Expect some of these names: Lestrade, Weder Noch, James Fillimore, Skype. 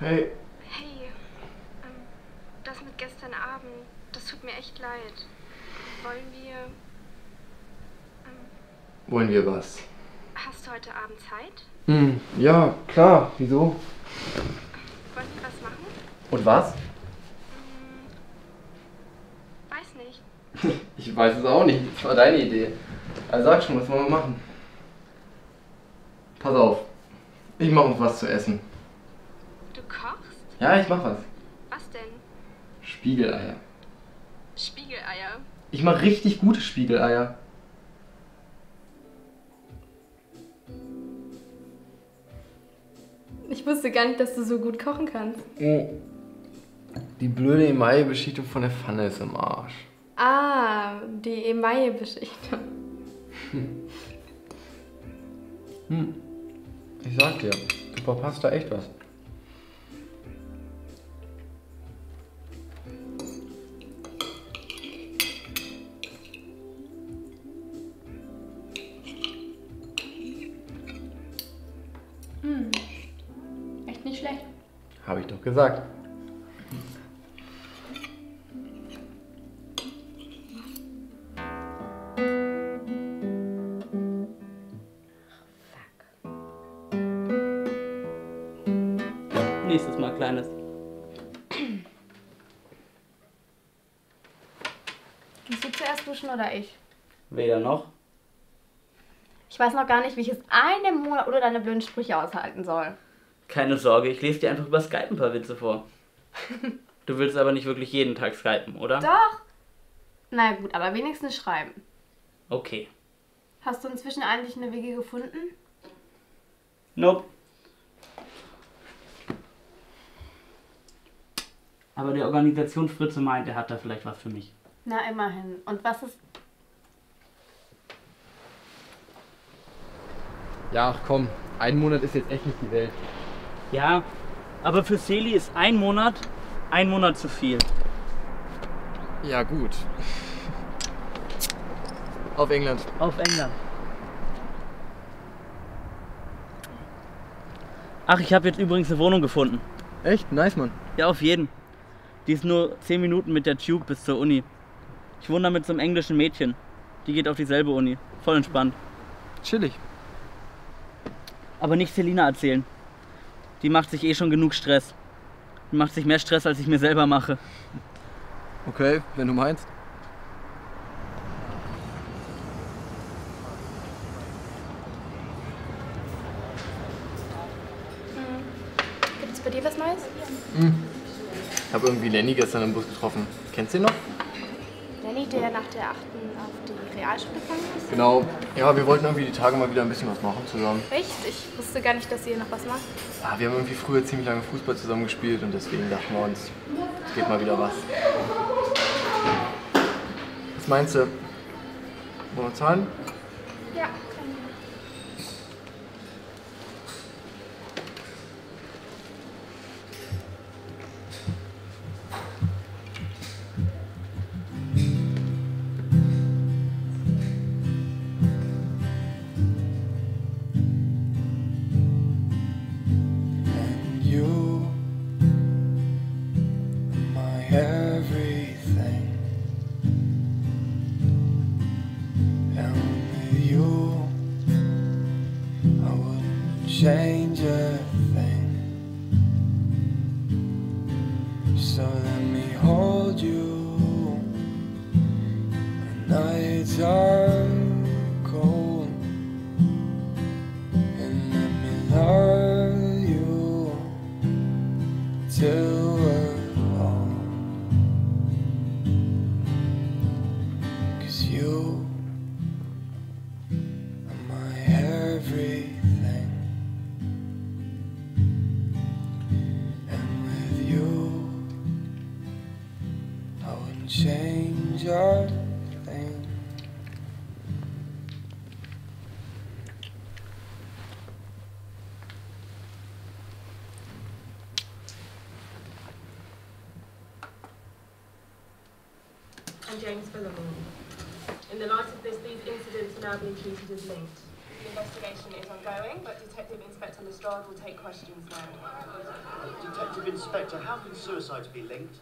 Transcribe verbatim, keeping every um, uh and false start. Hey. Hey, ähm, das mit gestern Abend, das tut mir echt leid. Wollen wir... Ähm, Wollen wir was? Hast du heute Abend Zeit? Hm, ja, klar, wieso? Wollen wir was machen? Und was? Hm, weiß nicht. Ich weiß es auch nicht, das war deine Idee. Also sag schon, was wollen wir machen? Pass auf, ich mach uns was zu essen. Du kochst? Ja, ich mach was. Was denn? Spiegeleier. Spiegeleier? Ich mach richtig gute Spiegeleier. Ich wusste gar nicht, dass du so gut kochen kannst. Oh. Die blöde Emaille-Beschichtung von der Pfanne ist im Arsch. Ah, die Emaille-Beschichtung. Hm. Hm. Ich sag dir, du verpasst da echt was. Hm. Echt nicht schlecht. Habe ich doch gesagt. Nächstes Mal, Kleines. Musst du zuerst duschen oder ich? Weder noch. Ich weiß noch gar nicht, wie ich es einen Monat oder deine blöden Sprüche aushalten soll. Keine Sorge, ich lese dir einfach über Skype ein paar Witze vor. Du willst aber nicht wirklich jeden Tag skypen, oder? Doch. Na gut, aber wenigstens schreiben. Okay. Hast du inzwischen eigentlich eine W G gefunden? Nope. Aber der Organisation Fritze meint, er hat da vielleicht was für mich. Na, immerhin. Und was ist... Ja, ach komm. Ein Monat ist jetzt echt nicht die Welt. Ja, aber für Seli ist ein Monat, ein Monat zu viel. Ja, gut. Auf England. Auf England. Ach, ich habe jetzt übrigens eine Wohnung gefunden. Echt? Nice, Mann. Ja, auf jeden. Die ist nur zehn Minuten mit der Tube bis zur Uni. Ich wohne da mit so einem englischen Mädchen. Die geht auf dieselbe Uni. Voll entspannt. Chillig. Aber nicht Selina erzählen. Die macht sich eh schon genug Stress. Die macht sich mehr Stress, als ich mir selber mache. Okay, wenn du meinst. Hm. Gibt's bei dir was Neues? Hm. Ich habe irgendwie Lenny gestern im Bus getroffen. Kennst du ihn noch? Lenny, der nach der achten auf die Realschule gegangen ist? Genau. Ja, wir wollten irgendwie die Tage mal wieder ein bisschen was machen zusammen. Echt? Ich wusste gar nicht, dass ihr noch was macht. Ah, wir haben irgendwie früher ziemlich lange Fußball zusammen gespielt und deswegen dachten wir uns, es geht mal wieder was. Was meinst du? Wollen wir zahlen? Ja. Change a thing. So let me hold you when nights are cold, and let me love you till we're old. 'Cause you are my everything. Change your thing. And James Fillimore. In the light of this, these incidents are now being treated as linked. The investigation is ongoing, but Detective Inspector Lestrade will take questions now. Detective Inspector, how can suicide be linked?